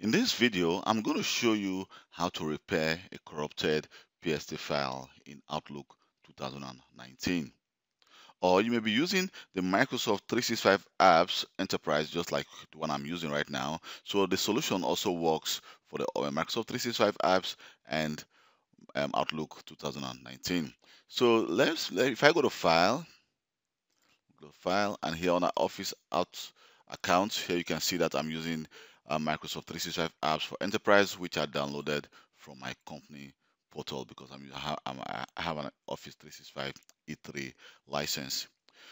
In this video, I'm going to show you how to repair a corrupted PST file in Outlook 2019. Or you may be using the Microsoft 365 Apps Enterprise, just like the one I'm using right now. So the solution also works for the Microsoft 365 Apps and Outlook 2019. So if I go to File, and here on our Office account, here you can see that I'm using Microsoft 365 Apps for Enterprise, which I downloaded from my company portal because I have an Office 365 E3 license.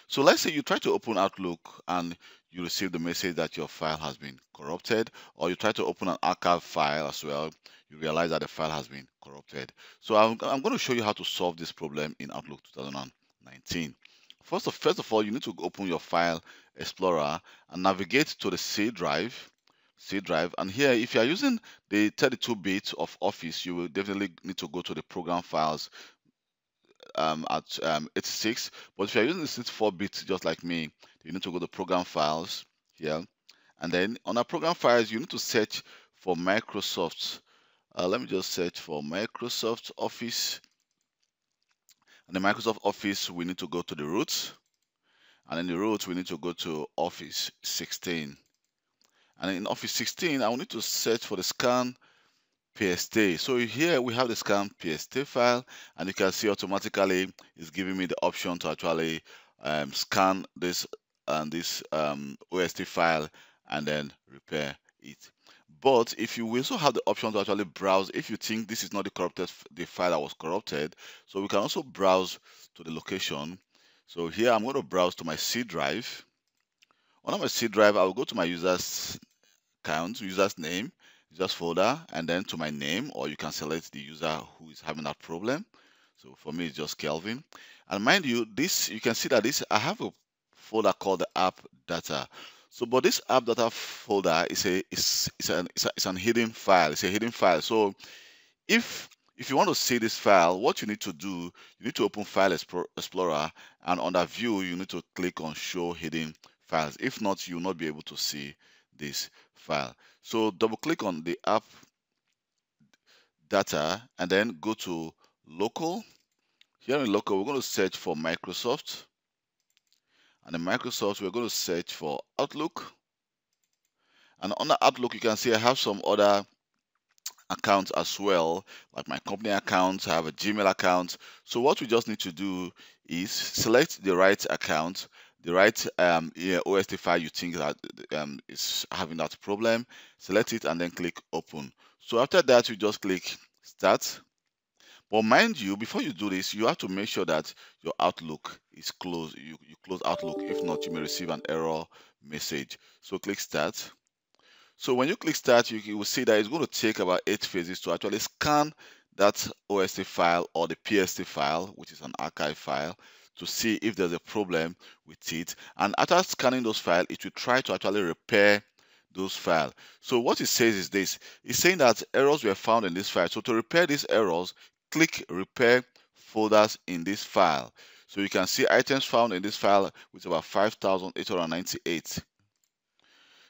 So let's say you try to open Outlook and you receive the message that your file has been corrupted, or you try to open an archive file as well, you realize that the file has been corrupted. So I'm going to show you how to solve this problem in Outlook 2019. First of all, you need to open your File Explorer and navigate to the C drive, and here if you are using the 32-bit of Office, you will definitely need to go to the program files at 86, but if you are using the 64-bit just like me, you need to go to program files here, and then on our program files you need to search for Microsoft. Let me just search for Microsoft Office, and the Microsoft Office, we need to go to the root, and in the root we need to go to Office 16. And in Office 16, I will need to search for the scan PST. So here we have the scan PST file, and you can see automatically it's giving me the option to actually scan this and this OST file and then repair it. But if you also have the option to actually browse, if you think this is not the file that was corrupted, so we can also browse to the location. So here I'm going to browse to my C drive. On my C drive, I will go to my users account, users name, users folder, and then to my name, or you can select the user who is having that problem. So for me, it's just Kelvin. And mind you, this, you can see that this, I have a folder called the App Data. So, but this App Data folder is a hidden file. It's a hidden file. So if you want to see this file, what you need to do, you need to open File Explorer, and under View, you need to click on Show Hidden Files. If not, you will not be able to see this file. So double click on the App Data and then go to Local. Here in Local, we're going to search for Microsoft, and in Microsoft we're going to search for Outlook. And on the Outlook, you can see I have some other accounts as well, like my company account, I have a Gmail account. So what we just need to do is select the right account, the right OST file you think that is having that problem, select it and then click Open. So after that, you just click Start. But mind you, before you do this, you have to make sure that your Outlook is closed. You close Outlook. If not, you may receive an error message. So click Start. So when you click Start, you will see that it's going to take about 8 phases to actually scan that OST file or the PST file, which is an archive file, to see if there's a problem with it. And after scanning those files, it will try to actually repair those files. So what it says is this. It's saying that errors were found in this file. So to repair these errors, click Repair Folders in this file. So you can see items found in this file with about 5,898.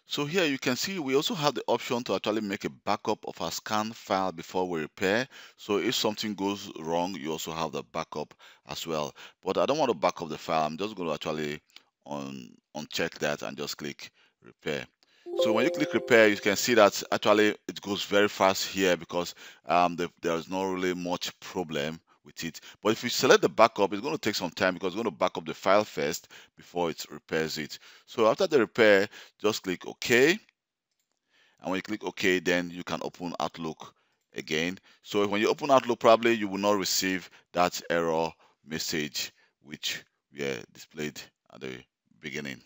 So here you can see we also have the option to actually make a backup of our scan file before we repair. So if something goes wrong, you also have the backup as well. But I don't want to back up the file. I'm just going to actually uncheck that and just click Repair. So when you click Repair, you can see that actually it goes very fast here because there is not really much problem with it. But if you select the backup, it's going to take some time because it's going to back up the file first before it repairs it. So after the repair, just click OK, and when you click OK, then you can open Outlook again. So when you open Outlook, probably you will not receive that error message which we displayed at the beginning.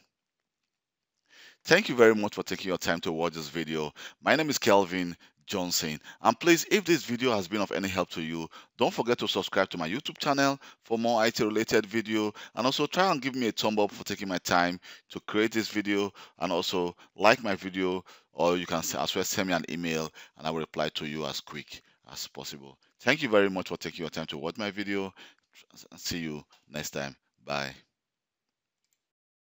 Thank you very much for taking your time to watch this video. My name is Kelvin Johnson, and please, if this video has been of any help to you, don't forget to subscribe to my YouTube channel for more IT related video, and also try and give me a thumb up for taking my time to create this video, and also like my video, or you can as well send me an email and I will reply to you as quick as possible. Thank you very much for taking your time to watch my video. See you next time. Bye.